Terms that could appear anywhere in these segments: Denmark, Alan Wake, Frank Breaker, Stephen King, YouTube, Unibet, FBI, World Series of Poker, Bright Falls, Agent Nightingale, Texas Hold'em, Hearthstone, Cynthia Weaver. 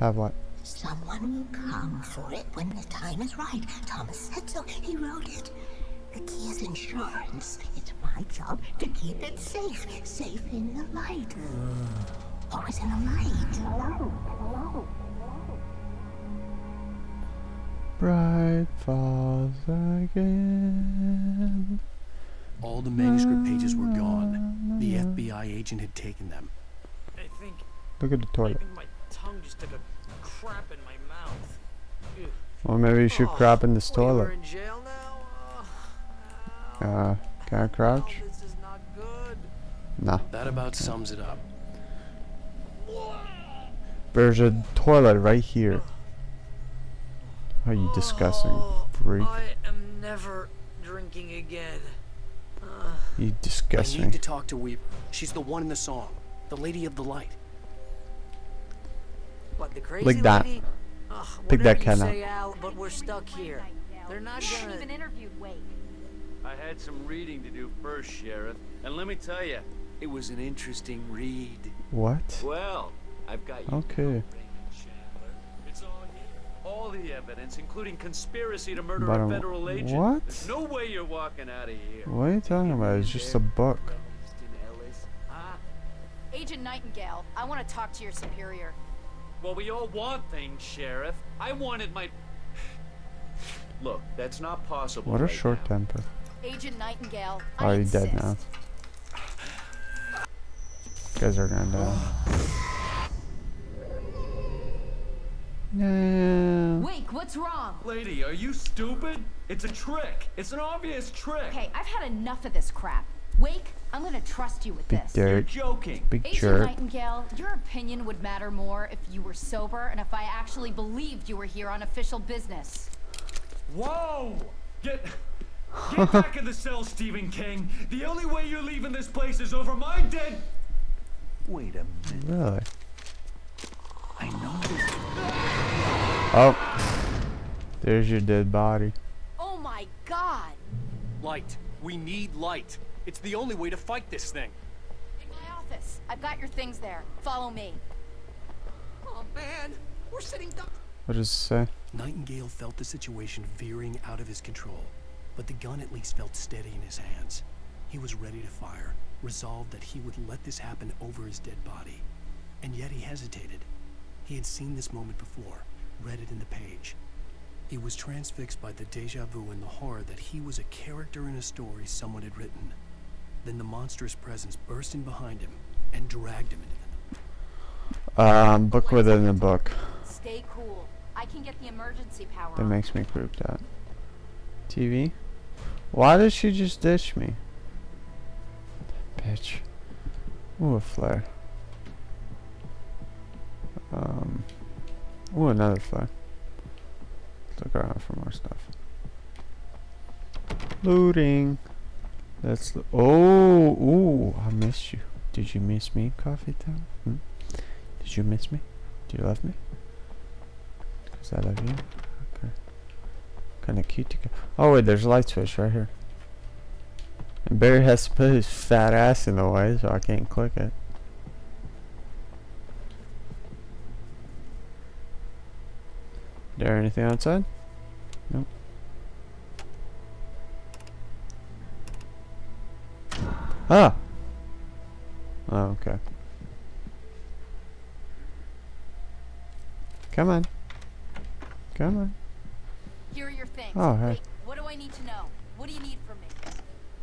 Have what? Someone will come for it when the time is right. Thomas said so. He wrote it. The key is insurance. It's my job to keep it safe. Safe in the light. Always in the light. Hello. Hello. Bright Falls again. All the manuscript pages were gone. The FBI agent had taken them. I think. Look at the toilet. I think my tongue just took a crap in my mouth. Ew. Well, maybe you should crap in this toilet. We're in jail now? Can I crouch? No, this is not good. Nah. That about sums it up. There's a toilet right here. Are you disgusting, freak? I am never drinking again. You disgusting. I need to talk to Weaver. She's the one in the song, the Lady of the Light. What, the crazy like that. Lady? Ugh, pick that cat up. But we're stuck here. They're not gonna even interview Wake. I had some reading to do first, Sheriff, and let me tell you, it was an interesting read. What? Well, I've got you. Okay. All the evidence, including conspiracy to murder a federal agent. What? There's no way you're walking out of here. What are you talking about? It's just a book. Agent Nightingale, I want to talk to your superior. Well, we all want things, Sheriff. I wanted my... Look, that's not possible. What a short temper. Agent Nightingale, I insist. Oh, you're dead now. You guys are gonna die. Yeah. Wake, what's wrong? Lady, are you stupid? It's a trick. It's an obvious trick. Hey, I've had enough of this crap. Wake, I'm gonna trust you with this. You're joking. Big jerk. Agent Nightingale, your opinion would matter more if you were sober and if I actually believed you were here on official business. Whoa! Get back in the cell, Stephen King. The only way you're leaving this place is over my dead... Wait a minute. Really? I know this. Oh, there's your dead body. Oh my God. Light. We need light. It's the only way to fight this thing. In my office. I've got your things there. Follow me. Oh man, we're sitting down. What does it say? Nightingale felt the situation veering out of his control, but the gun at least felt steady in his hands. He was ready to fire, resolved that he would let this happen over his dead body. And yet he hesitated. He had seen this moment before, read it in the page. He was transfixed by the deja vu and the horror that he was a character in a story someone had written. Then the monstrous presence burst in behind him and dragged him into the... book within the book. Stay cool. I can get the emergency power. That makes me creeped out. TV? Why did she just ditch me? That bitch. Ooh, a flare. Ooh, another fly. Let's look around for more stuff. Looting. Let's look. Oh, ooh, I missed you. Did you miss me, Coffee Town? Hmm? Did you miss me? Do you love me? Because I love you. Okay. Kind of cute to go. Oh, wait, there's a light switch right here. And Barry has to put his fat ass in the way, so I can't click it. There anything outside? Nope. Ah! Oh, okay. Come on. Come on. Here are your things. Oh, hey. Wait, what do I need to know? What do you need from me?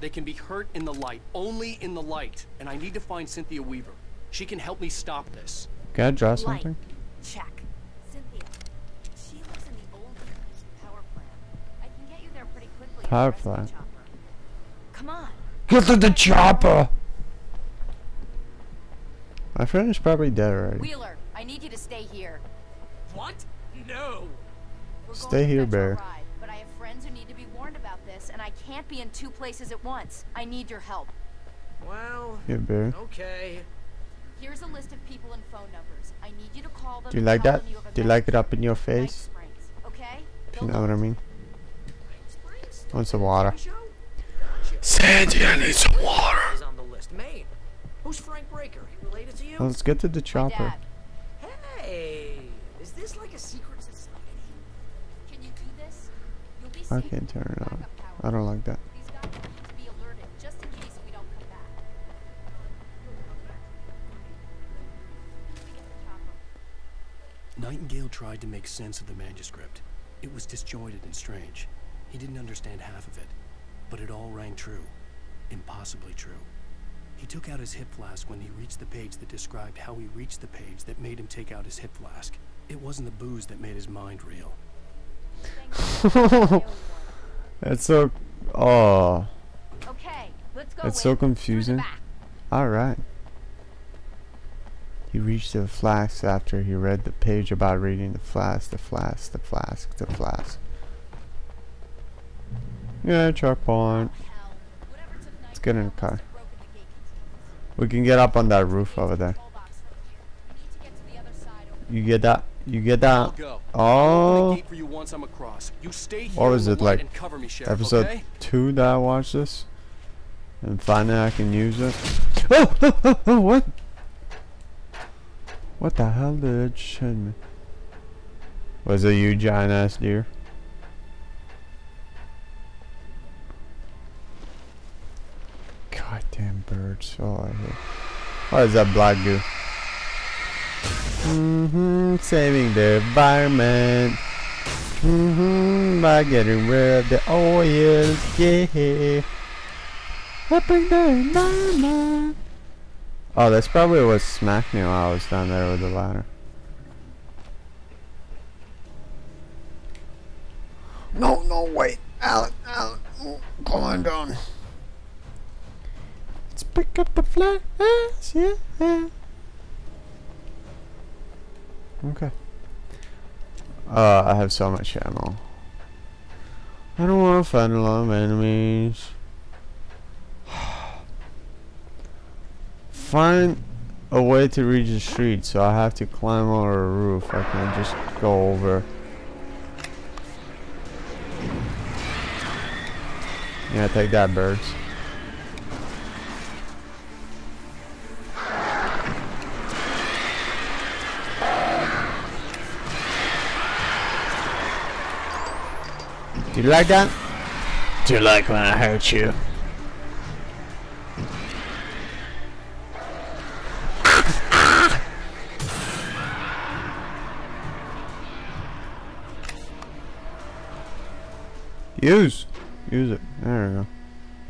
They can be hurt in the light. Only in the light. And I need to find Cynthia Weaver. She can help me stop this. Can I draw something? Light. Check. Power plant. Come on. Get to the chopper. My friend is probably dead already. Wheeler, I need you to stay here. What? No. Stay here, Bear. But I have friends who need to be warned about this, and I can't be in two places at once. I need your help. Well. Yeah, Bear. Okay. Here's a list of people and phone numbers. I need you to call them. Do you like that? Do you like it up in your face? Okay. You know what I mean. I want some water. Sandy, I need some water. Who's Frank Breaker? Related to you? Let's get to the chopper. Hey, is I can't turn it on. I don't like that. Nightingale tried to make sense of the manuscript. It was disjointed and strange. He didn't understand half of it, but it all rang true. Impossibly true. He took out his hip flask when he reached the page that described how he reached the page that made him take out his hip flask. It wasn't the booze that made his mind reel. That's so... oh. Okay, let's go. It's so confusing. Alright. He reached the flask after he read the page about reading the flask, the flask, the flask, the flask. Yeah, checkpoint. Let's get in the car. We can get up on that roof over there. You get that? You get that? Oh. Or is it like episode 2 that I watched this? And finally I can use it. Oh! Oh! Oh! Oh! What? What the hell did it send me? Was it you, giant ass deer? Goddamn birds. Oh, I hear. What is that black goo? Saving the environment. By getting rid of the oils. Yeah. Helping the environment. Oh, that's probably what smacked me while I was down there with the ladder. No, no, wait. Alan, Alan. Oh, come on down. Let's pick up the flask. Yeah. Okay. I have so much ammo. I don't want to fight a lot of enemies. Find a way to reach the street, so I have to climb over a roof. I can't just go over. Yeah, take that, birds. Do you like that? Do you like when I hurt you? Use it. There we go.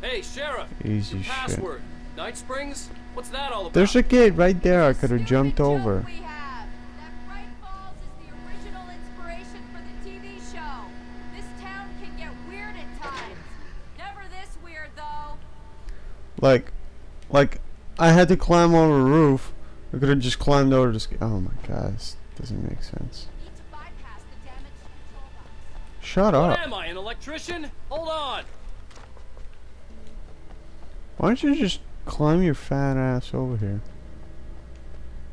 Hey, Sheriff. Easy shit. Password. Night Springs. What's that all about? There's a gate right there. I could have jumped over. We have. That Bright Falls is the original inspiration for the TV show. This town can get weird at times. Never this weird though. Like, I had to climb over a roof. I could have just climbed over this. Oh my God, this doesn't make sense. Shut up. What am I, an electrician? Hold on. Why don't you just climb your fat ass over here?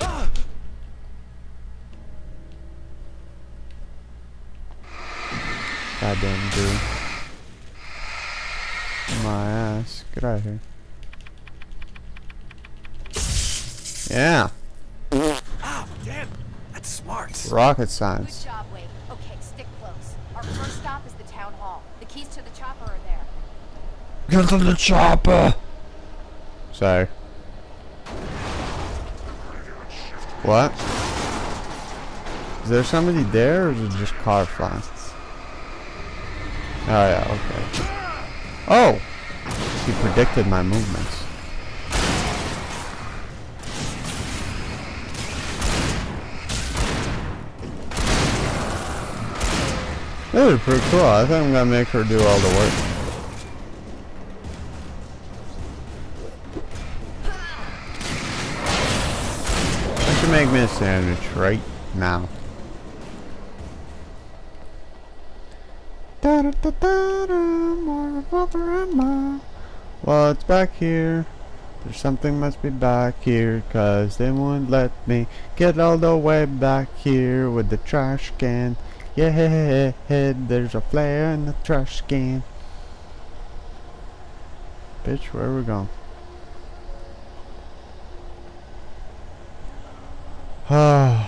Goddamn dude. My ass. Get out of here. Yeah. Oh, damn. That's smart. Rocket science. Good job, Wade. Okay, stick close. Our first stop is the town hall. The keys to the chopper are there. Get to the chopper! Sorry. What? Is there somebody there or is it just car flying? Oh yeah, okay. Oh! He predicted my movements. That was pretty cool. I think I'm gonna make her do all the work. I should make me a sandwich right now. Well, it's back here. There's something must be back here, cause they won't let me get all the way back here with the trash can. Yeah, there's a flare in the trash can. Bitch, where are we going? I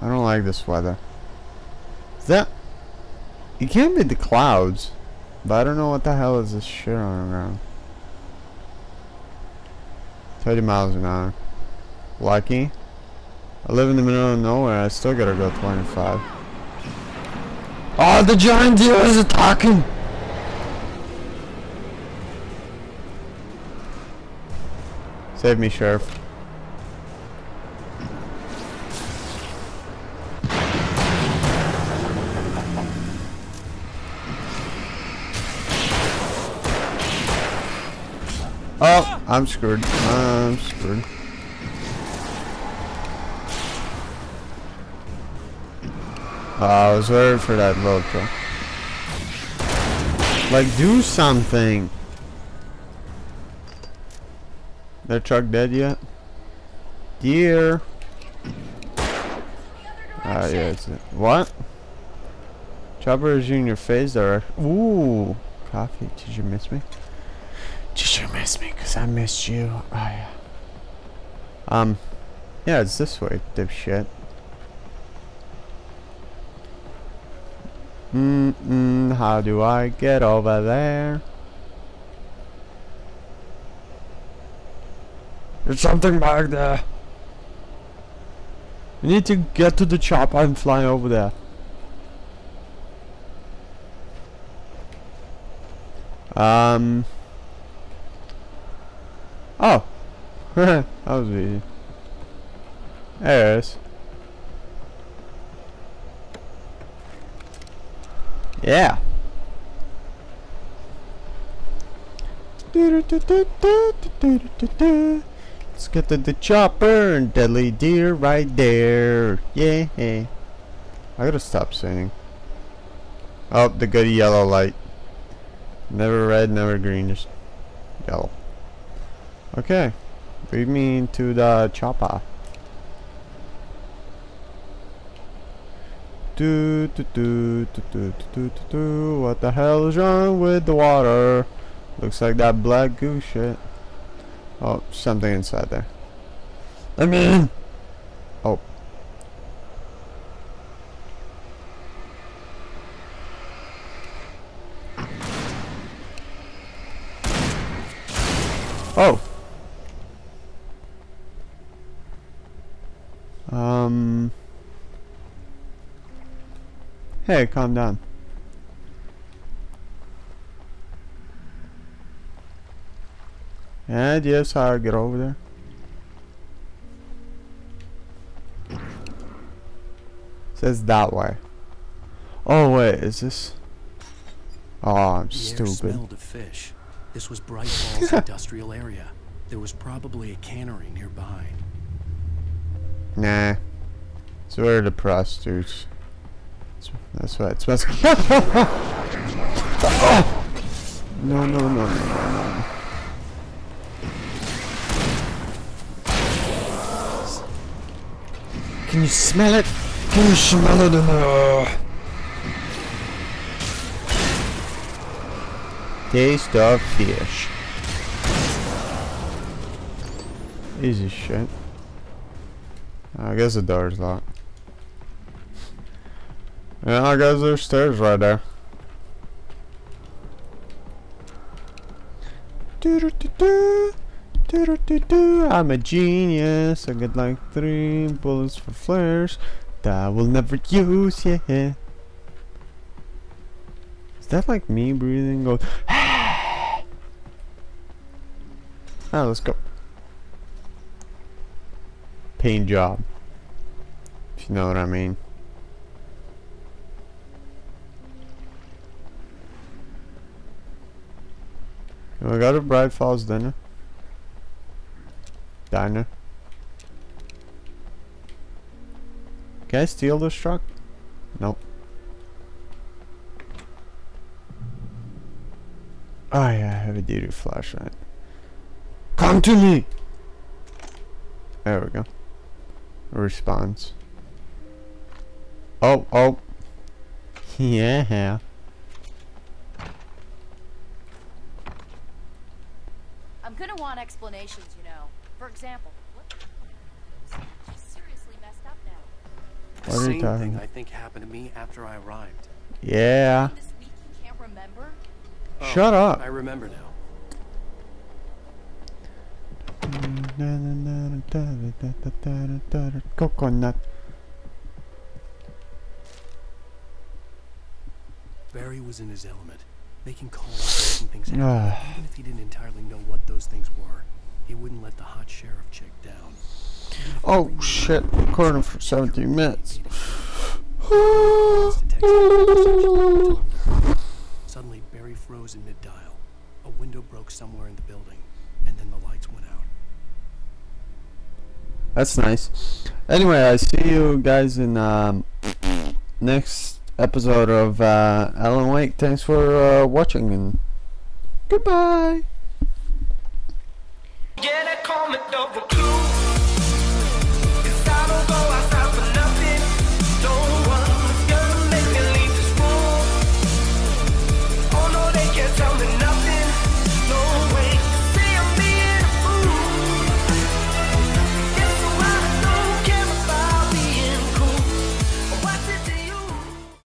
don't like this weather. Is that? It can't be the clouds. But I don't know what the hell is this shit on the ground. 30 miles an hour. Lucky. I live in the middle of nowhere. I still gotta go 25. Oh, the giant deer is attacking! Save me, Sheriff. Oh, I'm screwed. I'm screwed. I was waiting for that load though. Like, do something. That truck dead yet? Deer. Ah, yeah, it's it. What? Chopper is in your face direction. Ooh, coffee. Did you miss me? Did you miss me? Cause I missed you. Oh, yeah. Yeah, it's this way, dipshit. How do I get over there? There's something back there. We need to get to the chopper and fly over there. Oh, that was easy. There it is. Yeah. Let's get to the chopper and deadly deer right there. Yeah. I gotta stop singing. Oh, the good yellow light. Never red, never green, just yellow. Okay, lead me into the chopper. What the hell is wrong with the water? Looks like that black goo shit. Oh, something inside there. Let me in. Oh. Oh. Hey, calm down. And yes, how I get over there. It says that way. Oh wait, is this? Oh, I'm stupid. The air smelled of fish. This was Bright Falls industrial area. There was probably a cannery nearby. Nah. So where are the prostitutes? That's right. It smells. Oh! No. Can you smell it? Can you smell it in the taste of fish? Easy shit. I guess the door is locked. Yeah, I guess there's stairs right there. I'm a genius. I got like 3 bullets for flares that I will never use. Yeah. Is that like me breathing? Go. Ah, let's go. Paint job. If you know what I mean. We got a Bright Falls dinner. Diner. Can I steal this truck? Nope. Oh yeah, I have a duty flashlight. Come to me! There we go. Response. Oh. Yeah. Gonna want explanations, you know. For example, what? She's seriously messed up now. What are you talking about? Same thing I think happened to me after I arrived. Yeah. This week you can't remember? Oh, shut up. I remember now. Coconut. Barry was in his element, making calls and things happen. Even if he didn't entirely know what those things were, he wouldn't let the hot sheriff chick down. Oh shit, recording for 17 minutes. Suddenly Barry froze in mid-dial. A window broke somewhere in the building, and then the lights went out. That's nice. Anyway, I see you guys in next episode of Alan Wake. Thanks for watching and goodbye.